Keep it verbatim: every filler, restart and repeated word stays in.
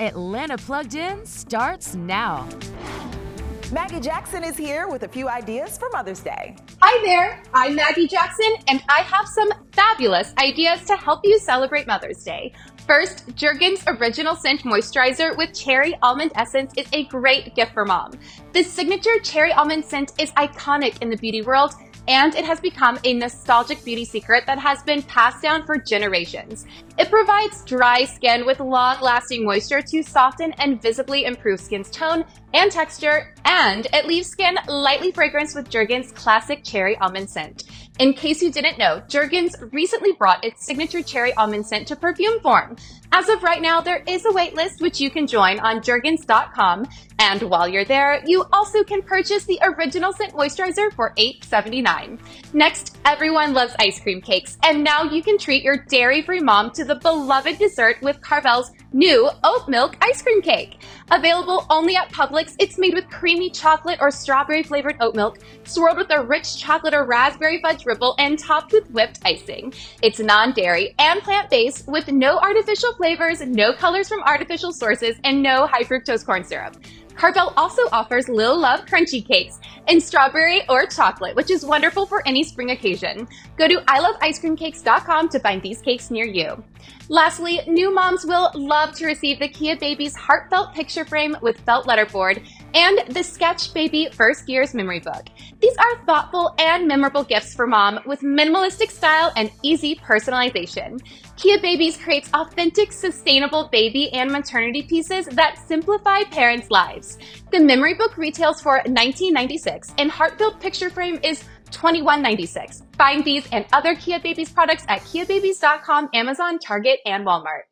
Atlanta Plugged In starts now. Maggie Jackson is here with a few ideas for Mother's Day. Hi there, I'm Maggie Jackson, and I have some fabulous ideas to help you celebrate Mother's Day. First, Jergens Original Scent Moisturizer with Cherry Almond Essence is a great gift for mom. This signature Cherry Almond scent is iconic in the beauty world, and it has become a nostalgic beauty secret that has been passed down for generations. It provides dry skin with long-lasting moisture to soften and visibly improve skin's tone and texture, and it leaves skin lightly fragranced with Jergens' classic cherry almond scent. In case you didn't know, Jergens recently brought its signature cherry almond scent to perfume form. As of right now, there is a wait list which you can join on Jergens dot com, and while you're there, you also can purchase the Original Scent Moisturizer for eight seventy-nine. Next, everyone loves ice cream cakes, and now you can treat your dairy-free mom to the beloved dessert with Carvel's new oat milk ice cream cake. Available only at Publix, it's made with creamy chocolate or strawberry-flavored oat milk, swirled with a rich chocolate or raspberry fudge ripple, and topped with whipped icing. It's non-dairy and plant-based with no artificial flavors, no colors from artificial sources, and no high-fructose corn syrup. Carvel also offers Lil Love Crunchy Cakes in strawberry or chocolate, which is wonderful for any spring occasion. Go to I love ice cream cakes dot com to find these cakes near you. Lastly, new moms will love to receive the KeaBabies Heartfelt Picture Frame with Felt Letterboard and the Sketch Baby First Year's Memory Book. These are thoughtful and memorable gifts for mom with minimalistic style and easy personalization. KeaBabies creates authentic, sustainable baby and maternity pieces that simplify parents' lives. The memory book retails for nineteen ninety-six dollars and Heartfelt Picture Frame is twenty-one ninety-six dollars. Find these and other KeaBabies products at Kia Babies dot com, Amazon, Target, and Walmart.